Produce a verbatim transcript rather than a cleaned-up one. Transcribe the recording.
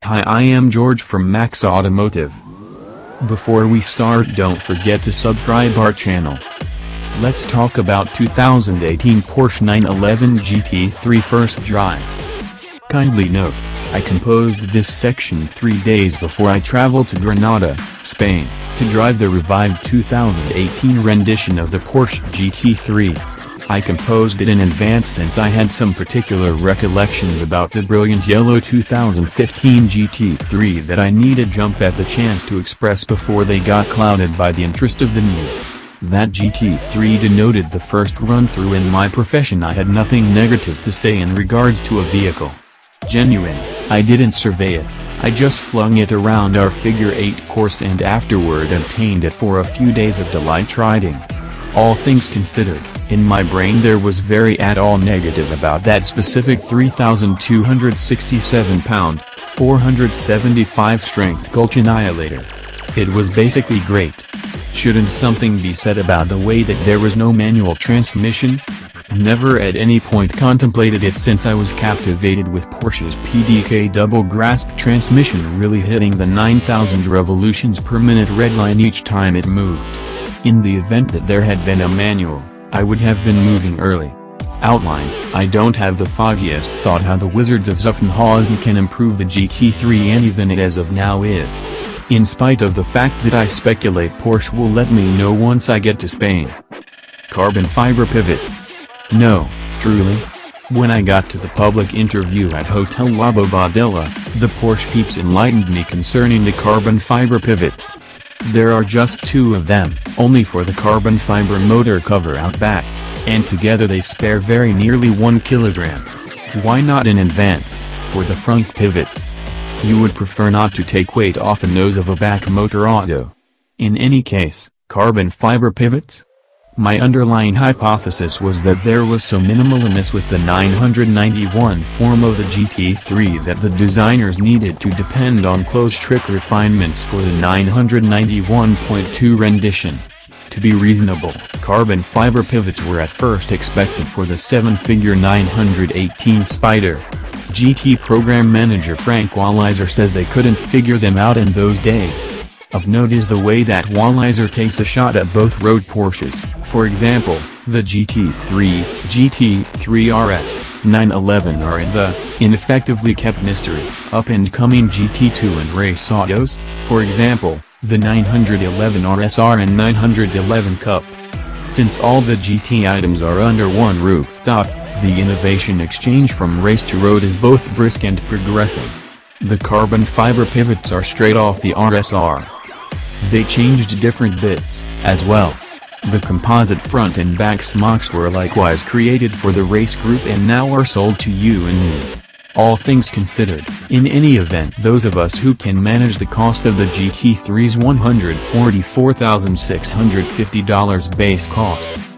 Hi, I am George from Max Automotive. Before we start, don't forget to subscribe our channel. Let's talk about two thousand eighteen Porsche nine eleven G T three first drive. Kindly note, I composed this section three days before I traveled to Granada, Spain, to drive the revived two thousand eighteen rendition of the Porsche G T three. I composed it in advance since I had some particular recollections about the brilliant yellow two thousand fifteen G T three that I needed to jump at the chance to express before they got clouded by the interest of the new. That G T three denoted the first run-through in my profession. I had nothing negative to say in regards to a vehicle. Genuine, I didn't survey it, I just flung it around our figure eight course and afterward obtained it for a few days of delight riding. All things considered, in my brain there was very at all negative about that specific three thousand two hundred sixty-seven pound, four hundred seventy-five strength Gulch annihilator. It was basically great. Shouldn't something be said about the way that there was no manual transmission? Never at any point contemplated it since I was captivated with Porsche's P D K double grasp transmission really hitting the nine thousand revolutions per minute red line each time it moved. In the event that there had been a manual, I would have been moving early. Outline, I don't have the foggiest thought how the Wizards of Zuffenhausen can improve the G T three any than it as of now is. In spite of the fact that I speculate Porsche will let me know once I get to Spain. Carbon fiber pivots. No, truly. When I got to the public interview at Hotel La Bobadilla, the Porsche peeps enlightened me concerning the carbon fiber pivots. There are just two of them, only for the carbon fiber motor cover out back, and together they spare very nearly one kilogram. Why not in advance, for the front pivots? You would prefer not to take weight off the nose of a back motor auto. In any case, carbon fiber pivots? My underlying hypothesis was that there was so minimal amiss with the nine hundred ninety-one form of the G T three that the designers needed to depend on close trick refinements for the nine hundred ninety-one point two rendition. To be reasonable, carbon fiber pivots were at first expected for the seven-figure nine hundred eighteen Spyder. G T program manager Frank Walliser says they couldn't figure them out in those days. Of note is the way that Walliser takes a shot at both road Porsches, for example, the G T three, G T three R S, nine eleven are in the, ineffectively kept mystery, up-and-coming G T two and race autos, for example, the nine eleven R S R and nine eleven Cup. Since all the G T items are under one rooftop, the innovation exchange from race to road is both brisk and progressive. The carbon fiber pivots are straight off the R S R. They changed different bits, as well. The composite front and back smocks were likewise created for the race group and now are sold to you anew. All things considered, in any event those of us who can manage the cost of the G T three's one hundred forty-four thousand six hundred fifty dollars base cost,